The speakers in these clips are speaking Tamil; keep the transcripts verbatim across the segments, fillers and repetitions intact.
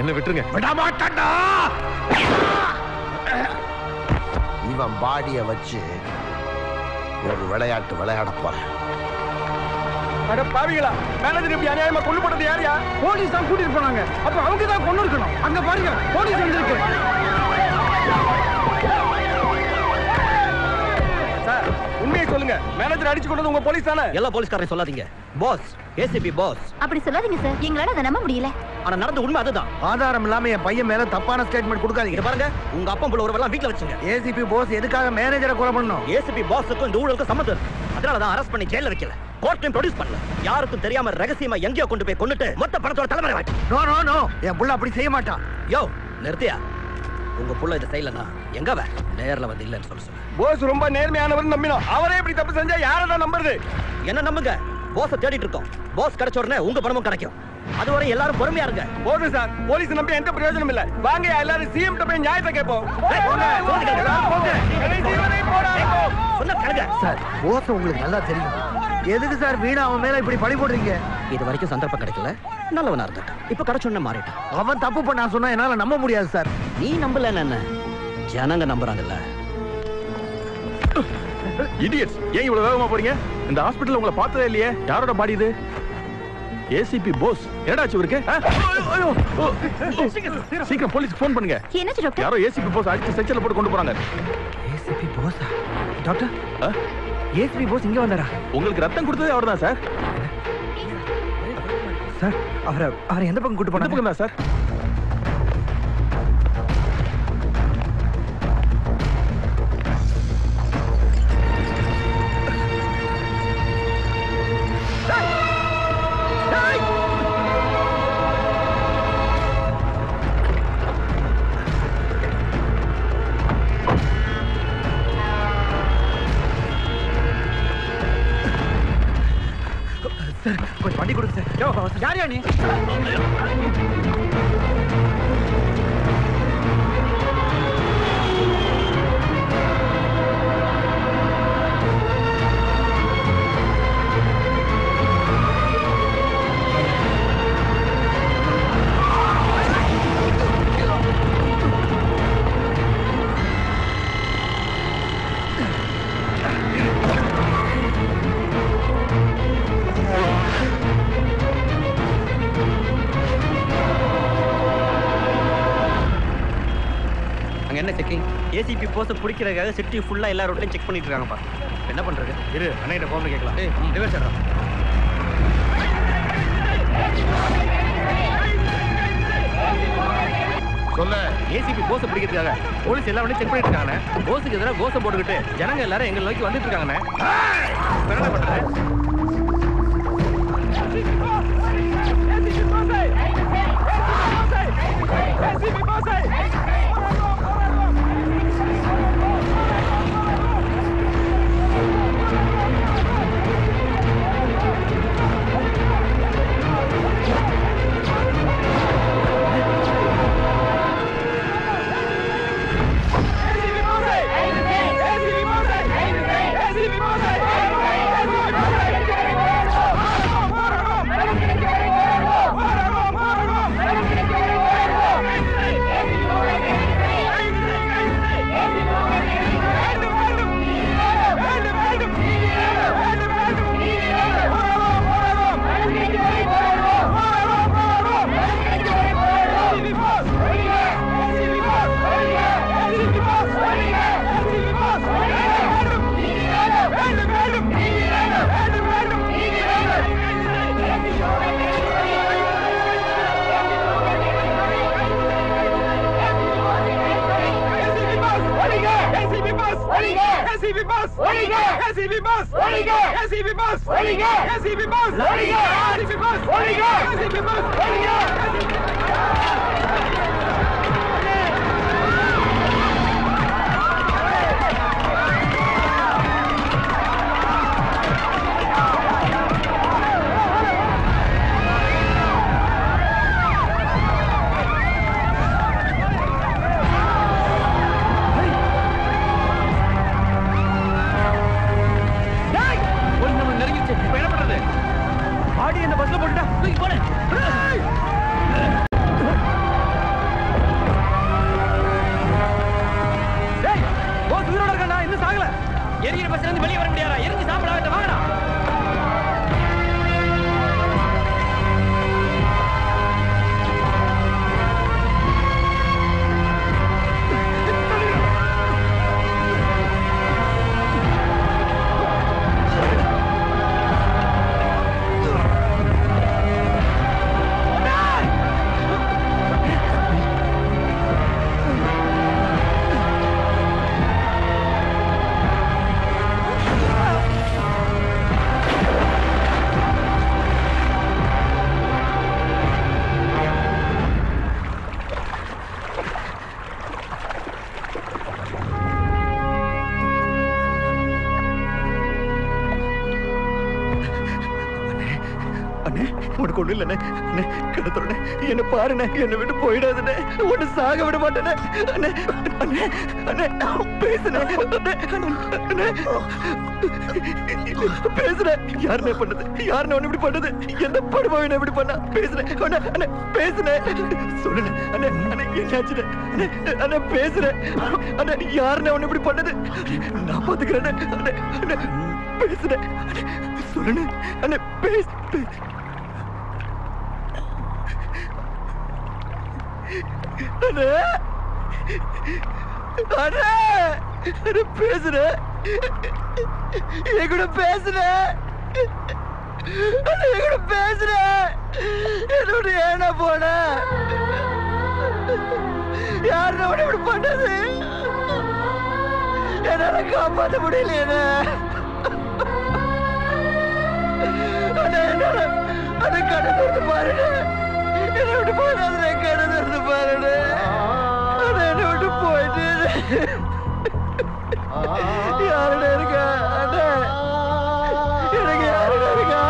என்ன விட்டுருங்க. இவன் பாடிய வச்சு ஒரு விளையாட்டு விளையாட போறேன். அட பாவிகளா, மேனேஜர் இப்படி அநியாயமா கொல்லுப்பட்டது யாரையா? போலீஸ் தான் கூட்டிட்டு போனாங்க. அப்ப அவங்க தான் கொண்டு இருக்கணும். அங்க பாருங்க, போலீஸ் வந்திருக்கு. சார் உண்மையை சொல்லுங்க, மேனேஜர் அடிச்சு கொண்டது உங்க போலீஸ் தானே? எல்லா போலீஸ்காரையும் சொல்லாதீங்க பாஸ், ஏசிபி பாஸ் அப்படி சொல்லாதீங்க சார், எங்களால அதை நம்ப முடியல. ஆனா நடந்த உண்மை அதுதான். ஆதாரம் இல்லாம என் பையன் மேல தப்பான ஸ்டேட்மெண்ட் கொடுக்காதீங்க. பாருங்க, உங்க அப்பா உள்ள ஒருவெல்லாம் வீட்டுல வச்சுங்க. ஏசிபி பாஸ் எதுக்காக மேனேஜரை கொலை பண்ணணும்? ஏசிபி பாஸுக்கும் இந்த ஊழலுக்கும் சம்மந்தம் இருக்கு. அதனாலதான் அரெஸ்ட் பண்ணி ஜெயில வைக்கல. கோர்ட்டையும் ப்ரொடியூஸ் பண்ணல. யாருக்கும் தெரியாம ரகசியமா எங்கேயோ கொண்டு போய் கொண்டுட்டு மொத்த பணத்தோட தலைமை வாட்டி. நோ நோ நோ, என் புள்ள அப்படி செய்ய மாட்டான். யோ நிறுத்தியா, உங்க புள்ள இதை செய்யலன்னா எங்க வே நேர்ல வந்து இல்லன்னு சொல்ல சொல்ல. போஸ் ரொம்ப நேர்மையானவர் நம்பினோம். அவரே இப்படி தப்பு செஞ்சா யாரதான் நம்புறது? என்ன நம்புங்க, போஸை தேடிட்டு இருக்கோம். போஸ் கிடைச்ச உடனே உங்க பணமும் கிடைக்கும். அதுவரை எல்லாரும் பொறுமையா இருங்க. போதும் சார், போலீஸ் நம்பி எந்த பிரயோஜனம் இல்ல. வாங்க எல்லாரும் சிஎம் கிட்ட போய் நியாயத்தை கேட்போம். சார் போஸ் உங்களுக்கு நல்லா தெரியும். எதுக்கு சார் வீணா அவன் மேல இப்படி பழி போடுறீங்க? இது வரைக்கும் சந்தர்ப்பம் கிடைக்கல, நல்லவனா இருந்தான். இப்ப கடச்சொன்ன மாறிட்டான். அவன் தப்பு பண்ணா சொன்னா என்னால நம்ப முடியாது சார். நீ நம்பல, என்ன ஜனங்க நம்புறாங்கல்ல. இடியட்ஸ், ஏன் இவ்வளவு வேகமா போறீங்க? இந்த ஹாஸ்பிடல்ல உங்களை பார்த்ததே இல்லையே. யாரோட பாடி இது? ஏசிபி போஸ். என்னடாச்சு இவருக்கு? சீக்கிரம் போலீஸ்க்கு போன் பண்ணுங்க. என்னாச்சு டாக்டர்? யாரோ ஏசிபி போஸ் அடிச்சு செக்ஷன்ல போட்டு கொண்டு போறாங்க. ACP Bose doctor? ACP Bose இங்க வந்தாரா? உங்களுக்கு ரத்தம் கொடுத்தது அவர்தான் சார். சார் அவரை அவரை எந்த பக்கம் கூட்டு போனாங்க சார்? யாரியா நீ? ஏசிபி போஸை பிடிக்கிறதுக்காக சிட்டி ஃபுல்லாக எல்லா ரோட்லையும் செக் பண்ணிட்டு இருக்காங்கப்பா. என்ன பண்ணுறது? இரு அண்ணன் ஃபோனில் கேட்கலாம். ஏய் டிவைஸ் ஆடுறான். சொல்ல ஏசிபி போஸை பிடிக்கிறதுக்காக போலீஸ் எல்லா ரோட்லையும் செக் பண்ணிட்டு இருக்காங்க. போஸுக்கு எதிராக கோஸை போட்டுக்கிட்டு ஜனங்க எல்லாரும் எங்களை நோக்கி வந்துட்டு இருக்காங்கண்ணே. என்ன பண்ணுறது? போட்டு போட எரிகிற பஸ்ல இருந்து வெளியே வர முடியாதா? எரிஞ்சு சாம்பல் ஆகட்ட வாங்கடா. என்ன பாருண்ணே, என்னை விட்டு போயிடாதுண்ணே, ஒன்னு சாக விட மாட்டேனே. பேசுறேன் யாருனே பண்ணது, யாருன்னு ஒண்ணு இப்படி பண்ணது, எந்த படுபாவினை இப்படி பண்ணா? பேசுறேன் அண்ணே, பேசுனேன் சொல்லுண்ணே அண்ணே, அண்ணே என்னாச்சுண்ணே அண்ணே? பேசுறேன் அண்ணே, யாருனே ஒண்ணு இப்படி பண்ணது? நான் பாத்துக்கிறேன் அண்ணே, அண்ணே பேசுனேன் சொல்லுண்ணே அண்ணே, பேசு. அண்ணே அண்ணே அண்ணே பேசுற, என் கூட பேசுற அண்ணே, என் கூட பேசுற. என்னோட ஏன்னா போன யாருன்னா உடனே இப்படி பண்ணது? என்னால காப்பாற்ற முடியலையே அண்ணே, என்னால அதை கடந்து பாருங்க. என்ன விட்டு போயிடாது, கடந்து இருந்து பாருன்னு அதை என்ன விட்டு போயிட்டு யாருட இருக்கா? அண்ணே எனக்கு யாருட இருக்கா?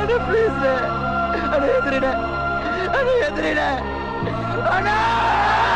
அண்ணே ப்ளீஸ் அண்ணே, எதிரிட அண்ணே, எதிரிட அண்ணா.